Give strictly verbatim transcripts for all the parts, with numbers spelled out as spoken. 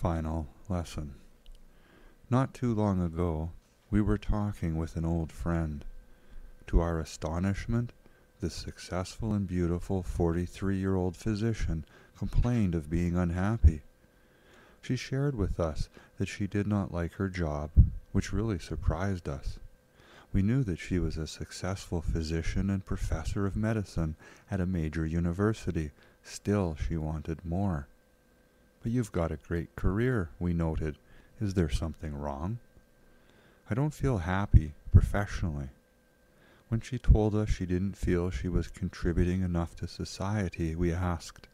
final lesson. Not too long ago, we were talking with an old friend. To our astonishment, this successful and beautiful forty-three-year-old physician complained of being unhappy. She shared with us that she did not like her job, which really surprised us. We knew that she was a successful physician and professor of medicine at a major university. Still, she wanted more. "But you've got a great career," we noted. "Is there something wrong?" "I don't feel happy professionally." When she told us she didn't feel she was contributing enough to society, we asked,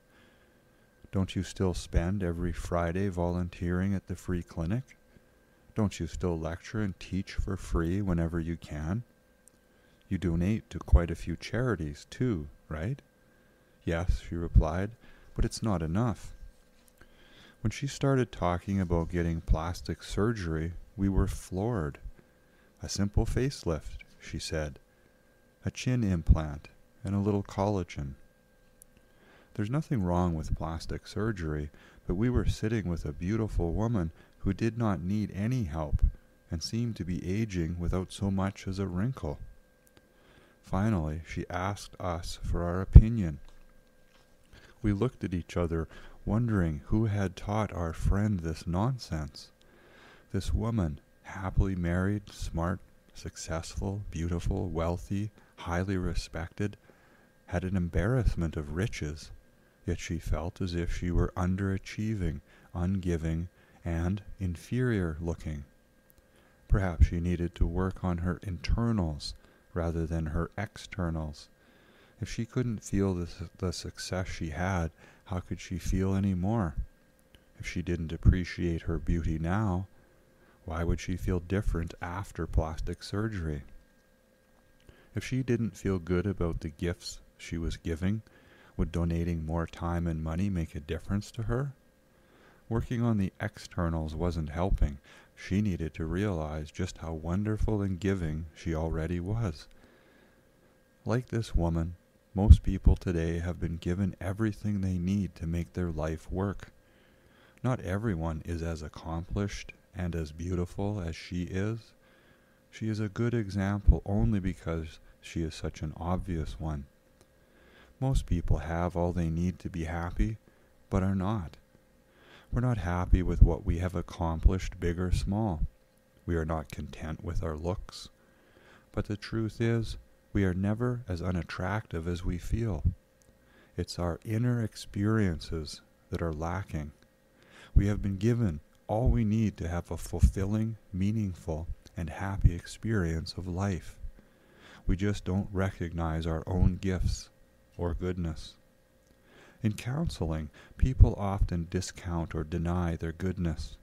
"Don't you still spend every Friday volunteering at the free clinic? Don't you still lecture and teach for free whenever you can? You donate to quite a few charities too, right?" "Yes," she replied, "but it's not enough." When she started talking about getting plastic surgery, we were floored. "A simple facelift," she said, "a chin implant, and a little collagen." There's nothing wrong with plastic surgery, but we were sitting with a beautiful woman who did not need any help and seemed to be aging without so much as a wrinkle. Finally, she asked us for our opinion. We looked at each other, wondering who had taught our friend this nonsense. This woman, happily married, smart, successful, beautiful, wealthy, highly respected, had an embarrassment of riches, yet she felt as if she were underachieving, ungiving, and inferior looking. Perhaps she needed to work on her internals rather than her externals. If she couldn't feel the, su the success she had, how could she feel any more? If she didn't appreciate her beauty now, why would she feel different after plastic surgery? If she didn't feel good about the gifts she was giving, would donating more time and money make a difference to her? Working on the externals wasn't helping. She needed to realize just how wonderful and giving she already was. Like this woman, most people today have been given everything they need to make their life work. Not everyone is as accomplished and as beautiful as she is. She is a good example only because she is such an obvious one. Most people have all they need to be happy, but are not. We're not happy with what we have accomplished, big or small. We are not content with our looks. But the truth is, we are never as unattractive as we feel. It's our inner experiences that are lacking. We have been given all we need to have a fulfilling, meaningful, and happy experience of life. We just don't recognize our own gifts or goodness. In counseling, people often discount or deny their goodness.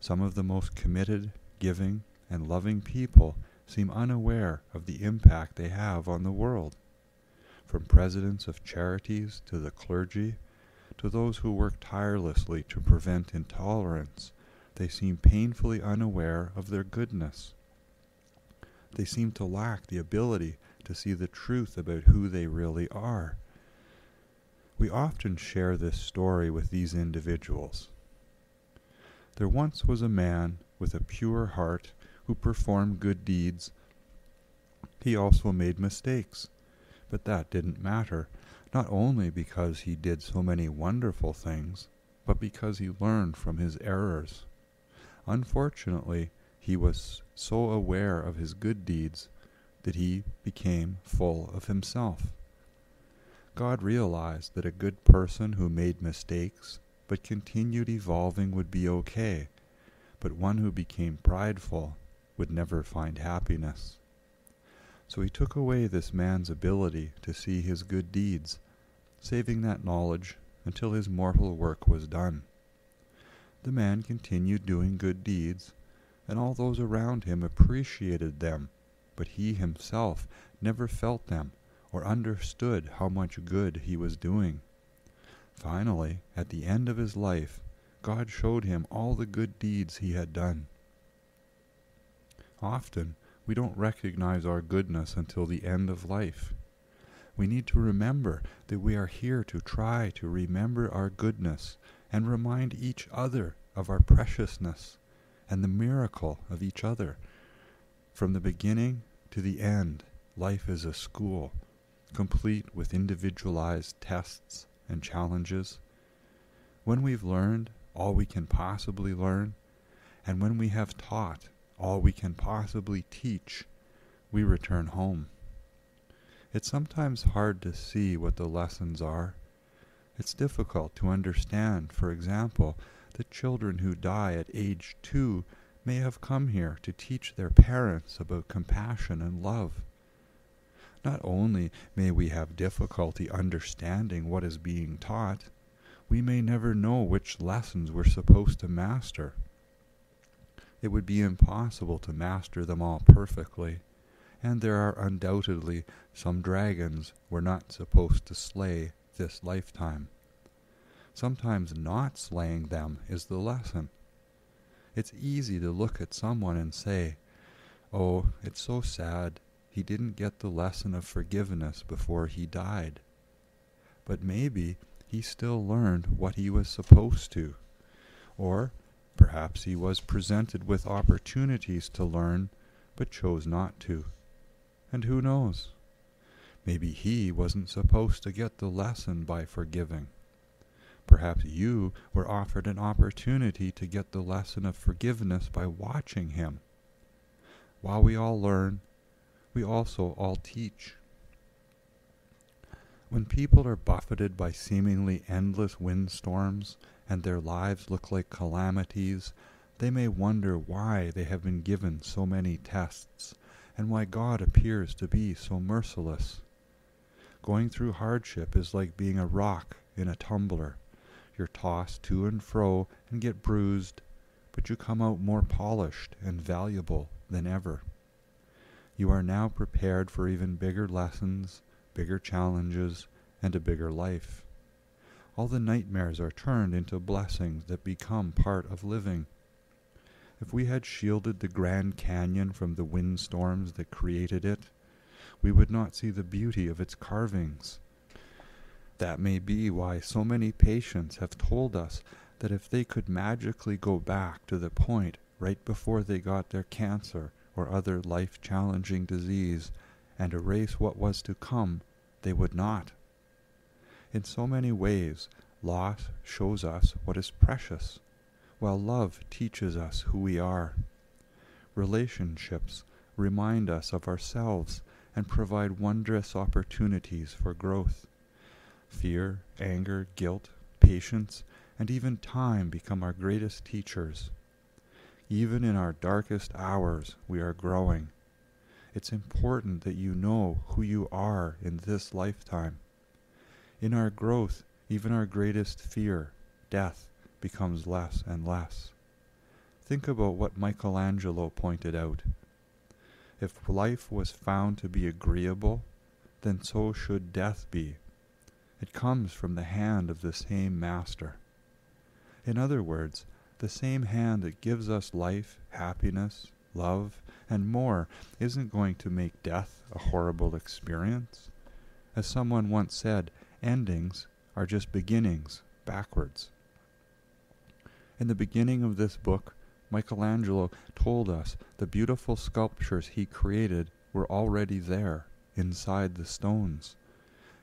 Some of the most committed, giving, and loving people seem unaware of the impact they have on the world. From presidents of charities to the clergy, to those who work tirelessly to prevent intolerance, they seem painfully unaware of their goodness. They seem to lack the ability to see the truth about who they really are. We often share this story with these individuals. "There once was a man with a pure heart who performed good deeds. He also made mistakes, but that didn't matter, not only because he did so many wonderful things, but because he learned from his errors. Unfortunately, he was so aware of his good deeds that he became full of himself. God realized that a good person who made mistakes but continued evolving would be okay, but one who became prideful would never find happiness. So he took away this man's ability to see his good deeds, saving that knowledge until his mortal work was done. The man continued doing good deeds, and all those around him appreciated them, but he himself never felt them or understood how much good he was doing. Finally, at the end of his life, God showed him all the good deeds he had done." Often, we don't recognize our goodness until the end of life. We need to remember that we are here to try to remember our goodness and remind each other of our preciousness and the miracle of each other. From the beginning to the end, life is a school, complete with individualized tests and challenges. When we've learned all we can possibly learn, and when we have taught all we can possibly teach, we return home. It's sometimes hard to see what the lessons are. It's difficult to understand, for example, that children who die at age two may have come here to teach their parents about compassion and love. Not only may we have difficulty understanding what is being taught, we may never know which lessons we're supposed to master. It would be impossible to master them all perfectly, and there are undoubtedly some dragons we're not supposed to slay this lifetime. Sometimes not slaying them is the lesson. It's easy to look at someone and say, "Oh, it's so sad. He didn't get the lesson of forgiveness before he died." But maybe he still learned what he was supposed to. Or perhaps he was presented with opportunities to learn, but chose not to. And who knows? Maybe he wasn't supposed to get the lesson by forgiving. Perhaps you were offered an opportunity to get the lesson of forgiveness by watching him. While we all learn, we also all teach. When people are buffeted by seemingly endless windstorms and their lives look like calamities, they may wonder why they have been given so many tests and why God appears to be so merciless. Going through hardship is like being a rock in a tumbler. You're tossed to and fro and get bruised, but you come out more polished and valuable than ever. You are now prepared for even bigger lessons, bigger challenges, and a bigger life. All the nightmares are turned into blessings that become part of living. If we had shielded the Grand Canyon from the windstorms that created it, we would not see the beauty of its carvings. That may be why so many patients have told us that if they could magically go back to the point right before they got their cancer or other life-challenging disease, and erase what was to come, they would not. In so many ways, loss shows us what is precious, while love teaches us who we are. Relationships remind us of ourselves and provide wondrous opportunities for growth. Fear, anger, guilt, patience, and even time become our greatest teachers. Even in our darkest hours, we are growing. It's important that you know who you are in this lifetime. In our growth, even our greatest fear, death, becomes less and less. Think about what Michelangelo pointed out. If life was found to be agreeable, then so should death be. It comes from the hand of the same master. In other words, the same hand that gives us life, happiness, love, and more isn't going to make death a horrible experience. As someone once said, endings are just beginnings backwards. In the beginning of this book, Michelangelo told us the beautiful sculptures he created were already there, inside the stones.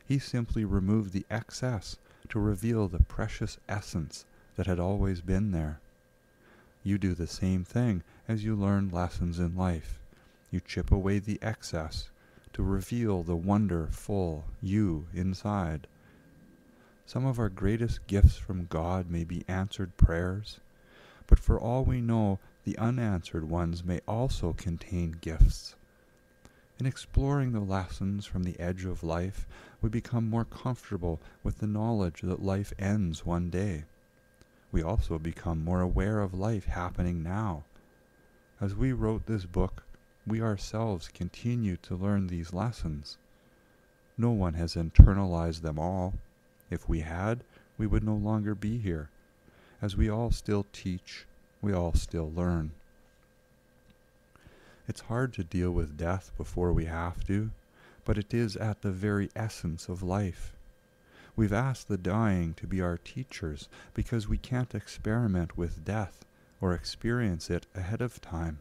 He simply removed the excess to reveal the precious essence that had always been there. You do the same thing as you learn lessons in life. You chip away the excess to reveal the wonderful you inside. Some of our greatest gifts from God may be answered prayers, but for all we know, the unanswered ones may also contain gifts. In exploring the lessons from the edge of life, we become more comfortable with the knowledge that life ends one day. We also become more aware of life happening now. As we wrote this book, we ourselves continue to learn these lessons. No one has internalized them all. If we had, we would no longer be here. As we all still teach, we all still learn. It's hard to deal with death before we have to, but it is at the very essence of life. We've asked the dying to be our teachers because we can't experiment with death or experience it ahead of time.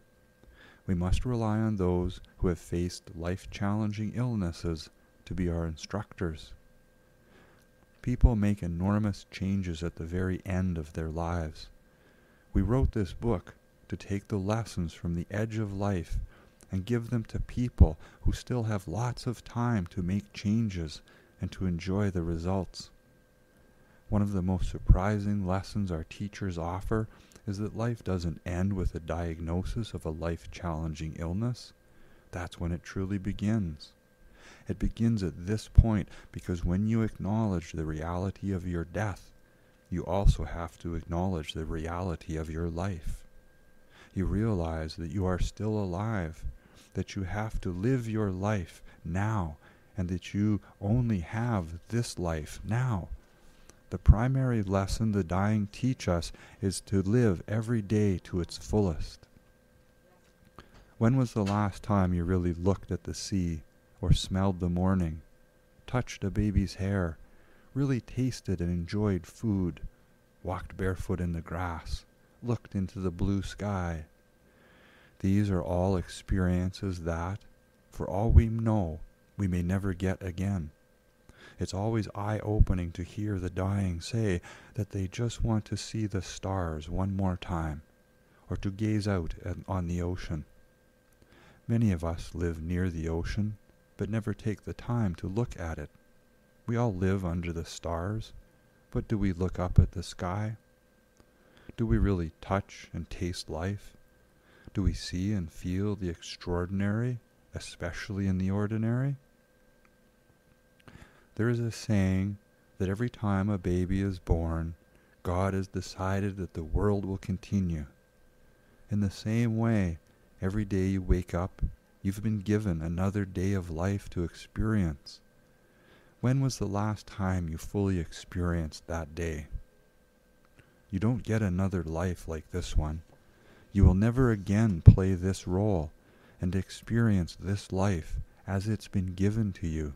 We must rely on those who have faced life-challenging illnesses to be our instructors. People make enormous changes at the very end of their lives. We wrote this book to take the lessons from the edge of life and give them to people who still have lots of time to make changes and to enjoy the results. One of the most surprising lessons our teachers offer is that life doesn't end with a diagnosis of a life-challenging illness. That's when it truly begins. It begins at this point because when you acknowledge the reality of your death, you also have to acknowledge the reality of your life. You realize that you are still alive, that you have to live your life now, and that you only have this life now. The primary lesson the dying teach us is to live every day to its fullest. When was the last time you really looked at the sea, or smelled the morning, touched a baby's hair, really tasted and enjoyed food, walked barefoot in the grass, looked into the blue sky? These are all experiences that, for all we know, we may never get again. It's always eye-opening to hear the dying say that they just want to see the stars one more time, or to gaze out at, on the ocean. Many of us live near the ocean, but never take the time to look at it. We all live under the stars, but do we look up at the sky? Do we really touch and taste life? Do we see and feel the extraordinary, especially in the ordinary? There is a saying that every time a baby is born, God has decided that the world will continue. In the same way, every day you wake up, you've been given another day of life to experience. When was the last time you fully experienced that day? You don't get another life like this one. You will never again play this role and experience this life as it's been given to you.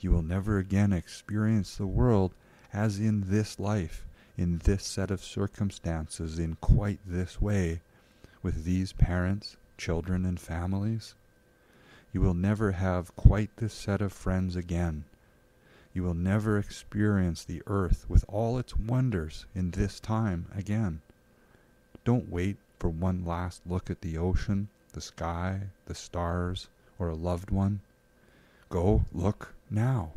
You will never again experience the world as in this life, in this set of circumstances, in quite this way, with these parents, children and families. You will never have quite this set of friends again. You will never experience the earth with all its wonders in this time again. Don't wait for one last look at the ocean, the sky, the stars, or a loved one. Go look now.